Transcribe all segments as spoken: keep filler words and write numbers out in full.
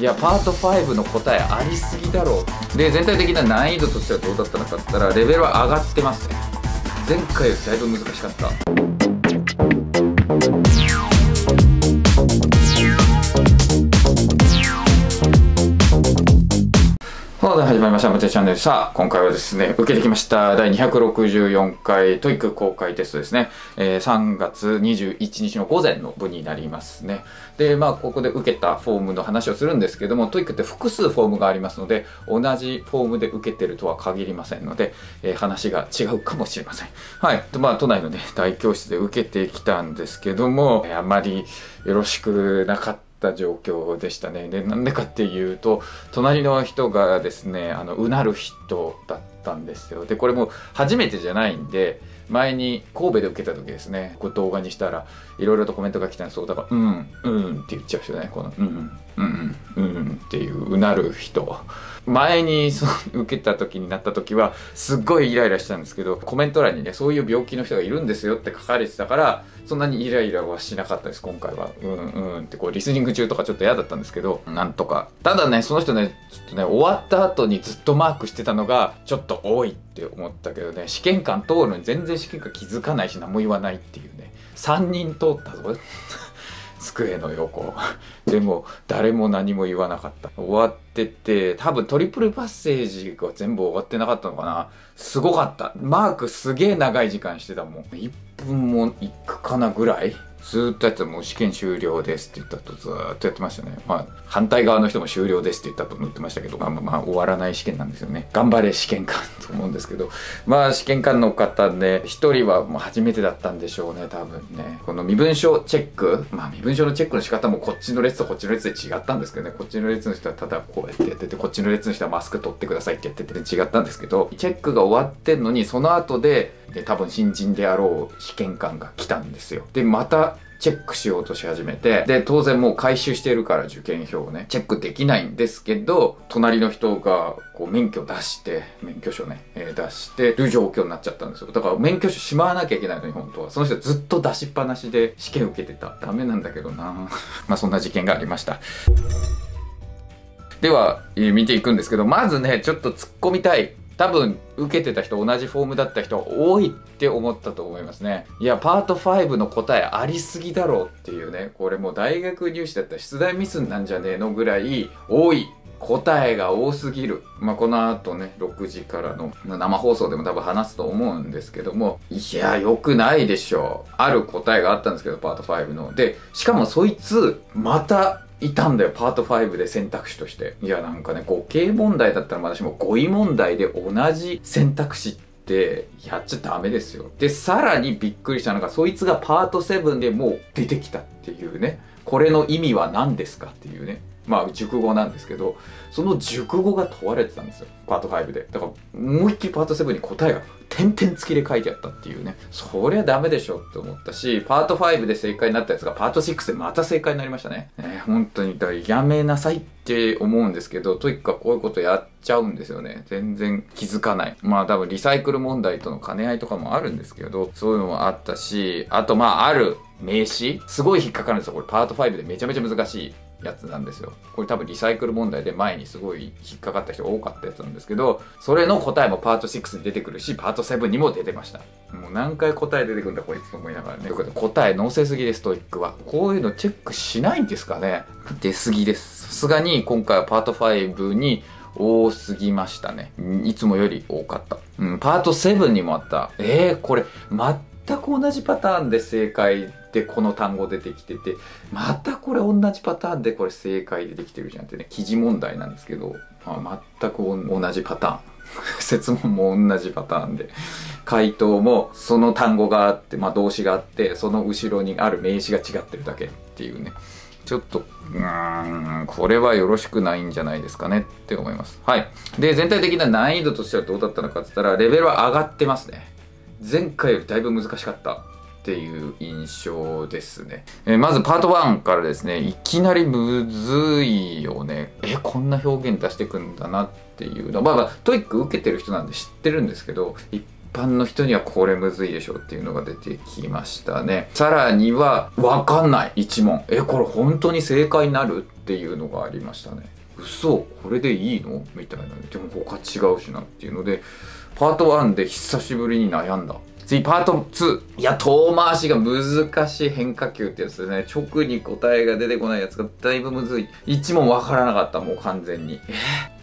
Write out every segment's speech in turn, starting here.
いやパートファイブの答えありすぎだろう。で全体的な難易度としてはどうだったのかって言ったらレベルは上がってますね。前回よりだいぶ難しかった。始まりました。むてぃチャンネル。さあ、今回はですね、受けてきました。だいにひゃくろくじゅうよんかいトイック公開テストですね。えー、さんがつにじゅういちにちの午前の部になりますね。で、まあ、ここで受けたフォームの話をするんですけども、トイックって複数フォームがありますので、同じフォームで受けてるとは限りませんので、えー、話が違うかもしれません。はい。まあ、都内のね、大教室で受けてきたんですけども、あまりよろしくなかった状況でしたね。で、なんでかっていうと、隣の人がですね、あのうなる人だったんですよ。でこれも初めてじゃないんで、前に神戸で受けた時ですね、こう動画にしたらいろいろとコメントが来たんですよ。だから「うんうん」って言っちゃう人ね、この「うんうんうんうん」っていううなる人。前にその受けた時になった時はすっごいイライラしたんですけど、コメント欄にね、そういう病気の人がいるんですよって書かれてたから、そんなにイライラはしなかったです。今回はうんうんってこうリスニング中とかちょっと嫌だったんですけど、なんとか。ただね、その人ね、ちょっとね、終わった後にずっとマークしてたのがちょっと多いって思ったけどね、試験官通るのに全然試験官気づかないし何も言わないっていうね。さんにん通ったぞ机の横でも誰も何も言わなかった。終わってて、多分トリプルパッセージが全部終わってなかったのかな。すごかった。マークすげえ長い時間してたもん。いっぷんもいくかなぐらいずーっとやってた。もう試験終了ですって言ったとずーっとやってましたね。まあ反対側の人も終了ですって言ったと思ってましたけど、まあまあ終わらない試験なんですよね。頑張れ試験官と思うんですけど、まあ試験官の方ね、一人はもう初めてだったんでしょうね、多分ね。この身分証チェック、まあ身分証のチェックの仕方もこっちの列とこっちの列で違ったんですけどね。こっちの列の人はただこうやってやってて、こっちの列の人はマスク取ってくださいってやってて違ったんですけど、チェックが終わってんのにその後でで多分新人であろう試験官が来たんですよ。でまたチェックしようとし始めて、で当然もう回収してるから受験票をね、チェックできないんですけど、隣の人がこう免許出して、免許証ね、えー、出してる状況になっちゃったんですよ。だから免許証しまわなきゃいけないのに、本当はその人ずっと出しっぱなしで試験受けてた。ダメなんだけどなまあそんな事件がありました。では見ていくんですけど、まずね、ちょっと突っ込みたい。多分受けてた人、同じフォームだった人は多いって思ったと思いますね。いやパートファイブの答えありすぎだろうっていうね。これもう大学入試だったら出題ミスなんじゃねえのぐらい多い。答えが多すぎる。まあ、この後ね、ろくじからの生放送でも多分話すと思うんですけども、いや、良くないでしょう。ある答えがあったんですけど、パートファイブの。で、しかもそいつ、またいたんだよ、パートファイブで選択肢として。いや、なんかね、語形問題だったらまだしも語彙問題で同じ選択肢って、でやっちゃダメですよ。でさらにびっくりしたのが、そいつがパートセブンでもう出てきたっていうね。これの意味は何ですかっていうね。まあ熟語なんですけど、その熟語が問われてたんですよ、パートファイブで。だから思いっきりパートセブンに答えが点々付きで書いてあったっていうね。そりゃダメでしょって思ったし、パートファイブで正解になったやつがパートシックスでまた正解になりましたね。ね、本当にだからやめなさいって思うんですけど、トイックはこういうことやっちゃうんですよね。全然気づかない。まあ多分リサイクル問題との兼ね合いとかもあるんですけど、そういうのもあったし、あとまあある名詞、すごい引っかかるんですよ。これパートファイブでめちゃめちゃ難しいやつなんですよ。これ多分リサイクル問題で前にすごい引っかかった人多かったやつなんですけど、それの答えもパートシックスに出てくるし、パートセブンにも出てました。もう何回答え出てくるんだこいつと思いながらね。ということで答え載せすぎです。トイックはこういうのチェックしないんですかね。出すぎです。さすがに今回はパートファイブに多すぎましたね。いつもより多かった、うん、パートセブンにもあった。えー、これ全く同じパターンで正解でこの単語出てきてて、またこれ同じパターンでこれ正解出てきてるじゃんってね。記事問題なんですけど、まあ、全く同じパターン設問も同じパターンで回答もその単語があって、まあ、動詞があって、その後ろにある名詞が違ってるだけっていうね。ちょっとうーん、これはよろしくないんじゃないですかねって思います。はい。で全体的な難易度としてはどうだったのかって言ったら、レベルは上がってますね。前回よりだいぶ難しかったっていう印象ですね。えー、まずパートワンからですね、いきなりむずいよね。えこんな表現出してくんだなっていうの、まあまあトイック受けてる人なんで知ってるんですけど、一般の人にはこれむずいでしょっていうのが出てきましたね。さらには分かんない一問、えこれ本当に正解になるっていうのがありましたね。嘘これでいいのみたいな、でも他違うしなっていうので、パートワンで久しぶりに悩んだ。次パートツー、いや遠回しが難しい変化球ってやつですね。直に答えが出てこないやつがだいぶむずい。一問分からなかった、もう完全にえー、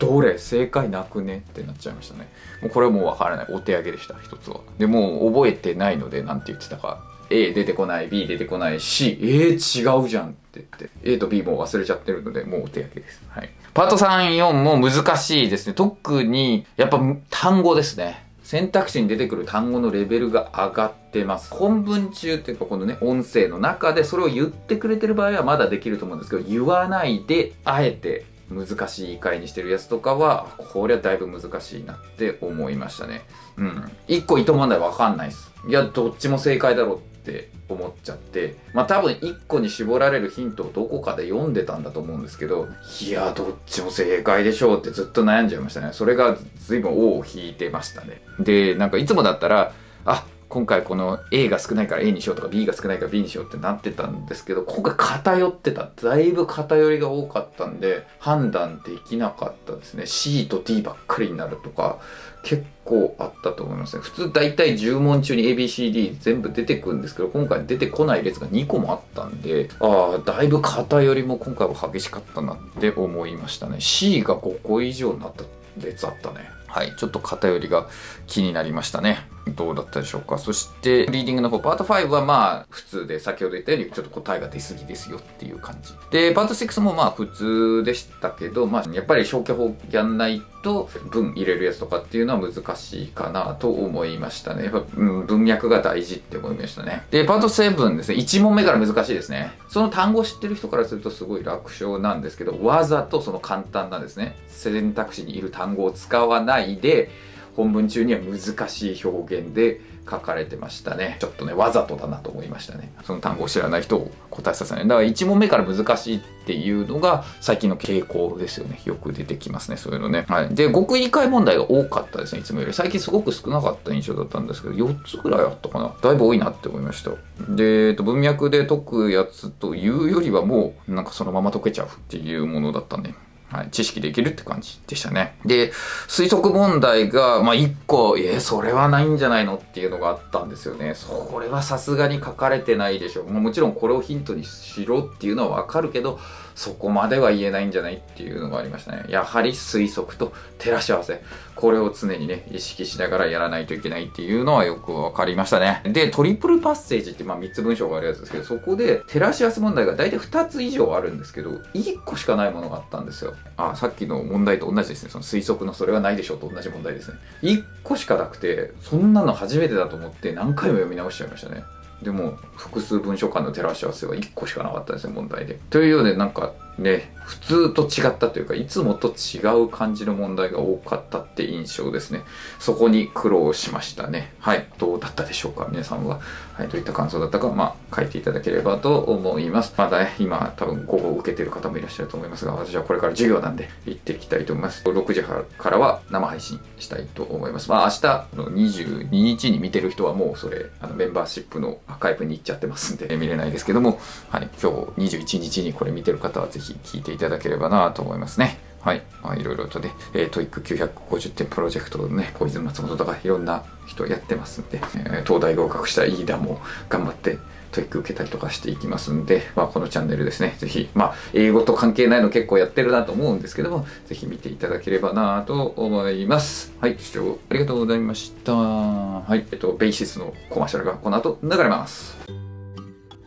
どれ正解なくねってなっちゃいましたね。もうこれはもう分からない、お手上げでした。一つはでもう覚えてないので、なんて言ってたか、 A 出てこない、 B 出てこない、 C えー、違うじゃんって言って A と B も忘れちゃってるので、もうお手上げです。はい、パートさん、よんも難しいですね。特にやっぱ単語ですね。選択肢に出てくる単語のレベルが上がってます。本文中っていうかこのね、音声の中でそれを言ってくれてる場合はまだできると思うんですけど、言わないであえて難しい言い換えにしてるやつとかは、これはだいぶ難しいなって思いましたね。うん。一個糸問題わかんないです。いや、どっちも正解だろって思っちゃって、まあ多分一個に絞られるヒントをどこかで読んでたんだと思うんですけど、いや、どっちも正解でしょうってずっと悩んじゃいましたね。それが随分尾を引いてましたね。で、なんかいつもだったら、あ、今回この A が少ないから A にしようとか B が少ないから B にしようってなってたんですけど、今回偏ってた。だいぶ偏りが多かったんで、判断できなかったですね。C と D ばっかりになるとか、結構あったと思いますね。普通だいたいじゅう問中に エービーシーディー 全部出てくるんですけど、今回出てこない列がにこもあったんで、ああ、だいぶ偏りも今回は激しかったなって思いましたね。C がごこ以上になった列あったね。はい、ちょっと偏りが気になりましたね。どうだったでしょうか。そしてリーディングの方、パートごはまあ普通で、先ほど言ったようにちょっと答えが出過ぎですよっていう感じで、パートろくもまあ普通でしたけど、まあやっぱり消去法やんないと文入れるやつとかっていうのは難しいかなと思いましたね。やっぱ、うん、文脈が大事って思いましたね。でパートななですね、いち問目から難しいですね。その単語知ってる人からするとすごい楽勝なんですけど、わざとその簡単なんですね。選択肢にいる単語を使わないで、本文中には難しい表現で書かれてましたね。ちょっとね、わざとだなと思いましたね。その単語を知らない人を答えさせない。だからいち問目から難しいっていうのが最近の傾向ですよね。よく出てきますね、そういうのね。はい。で、語句言い換え問題が多かったですね、いつもより。最近すごく少なかった印象だったんですけど、よっつぐらいあったかな。だいぶ多いなって思いました。で、えっと、文脈で解くやつというよりはもう、なんかそのまま解けちゃうっていうものだったね。はい、知識できるって感じでしたね。で、推測問題が、まあ、いっこ、え、それはないんじゃないのっていうのがあったんですよね。それはさすがに書かれてないでしょう。もちろんこれをヒントにしろっていうのはわかるけど、そこまでは言えないんじゃないっていうのがありましたね。やはり推測と照らし合わせ。これを常にね、意識しながらやらないといけないっていうのはよくわかりましたね。で、トリプルパッセージって、まあ、みっつ文章があるやつですけど、そこで照らし合わせ問題が大体ふたつ以上あるんですけど、いっこしかないものがあったんですよ。あ、さっきの問題と同じですね。その推測のそれはないでしょうと同じ問題ですね。いっこしかなくて、そんなの初めてだと思って何回も読み直しちゃいましたね。でも、複数文書間の照らし合わせはいっこしかなかったですね、問題で。というようで、なんかね、普通と違ったというか、いつもと違う感じの問題が多かったって印象ですね。そこに苦労しましたね。はい。どうだったでしょうか、皆さんは。はい。どういった感想だったか、まあ、書いていただければと思います。まだ、ね、今、多分、午後を受けている方もいらっしゃると思いますが、私はこれから授業なんで、行っていきたいと思います。ろくじからは生配信したいと思います。まあ、明日のにじゅうににちに見てる人はもう、それ、あのメンバーシップのアーカイブに行っちゃってますんで、見れないですけども、はい。今日にじゅういちにちにこれ見てる方は、ぜひ、聞いていただければなと思いますね。はい。まあ、いろいろとね、えー、トイックきゅうひゃくごじゅってんプロジェクトのね、小泉松本とかいろんな人やってますんで、えー、東大合格した飯田も頑張ってトイック受けたりとかしていきますんで、まあ、このチャンネルですね、ぜひ、まあ、英語と関係ないの結構やってるなと思うんですけども、ぜひ見ていただければなと思います。はい。視聴ありがとうございました。はい。えっと、ベイシスのコマーシャルがこの後流れます。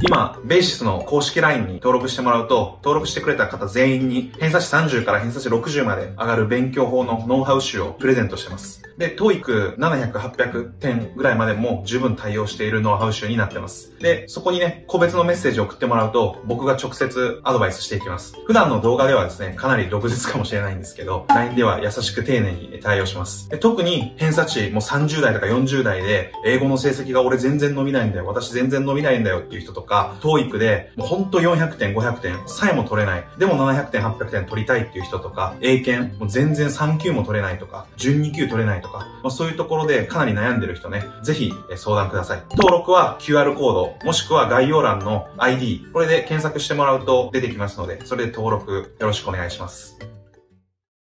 今、ベーシスの公式 ライン に登録してもらうと、登録してくれた方全員に、偏差値さんじゅうから偏差値ろくじゅうまで上がる勉強法のノウハウ集をプレゼントしてます。で、トーイックななひゃく、はっぴゃくてんぐらいまでも十分対応しているノウハウ集になってます。で、そこにね、個別のメッセージを送ってもらうと、僕が直接アドバイスしていきます。普段の動画ではですね、かなり毒舌かもしれないんですけど、ライン では優しく丁寧に対応します。で、特に偏差値もうさんじゅう代とかよんじゅう代で、英語の成績が俺全然伸びないんだよ、私全然伸びないんだよっていう人とか、か、トーイック で、もうほんとよんひゃくてん、ごひゃくてんさえも取れない。でもななひゃくてん、はっぴゃくてん取りたいっていう人とか、英検、もう全然さんきゅうも取れないとか、じゅうにきゅう取れないとか、まあ、そういうところでかなり悩んでる人ね、ぜひ相談ください。登録は キューアール コード、もしくは概要欄の アイディー、これで検索してもらうと出てきますので、それで登録よろしくお願いします。